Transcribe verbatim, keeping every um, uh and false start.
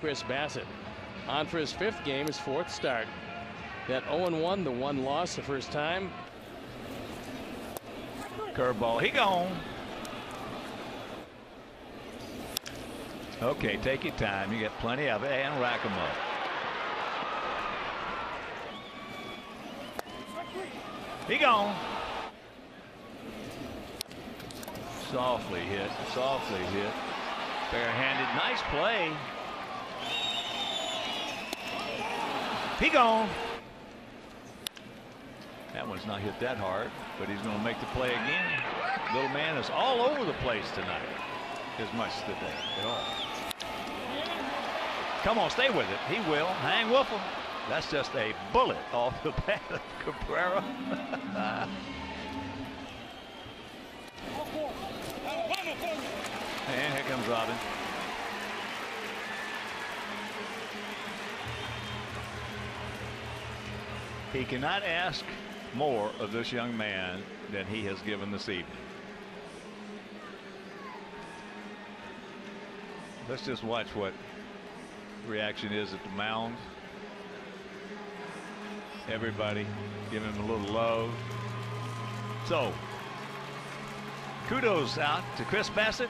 Chris Bassitt on for his fifth game, his fourth start. That oh and one, the one loss the first time. Curveball, he gone. Okay, take your time. You get plenty of it and rack him up. He gone. Softly hit, softly hit. Barehanded, nice play. He gone. That one's not hit that hard, but he's going to make the play again. Little man is all over the place tonight. As much today at all. Come on, stay with it. He will. Hang Wiffle. That's just a bullet off the bat of Cabrera. And here comes Robin. He cannot ask more of this young man than he has given this evening. Let's just watch what reaction is at the mound. Everybody give him a little love. So, kudos out to Chris Bassitt.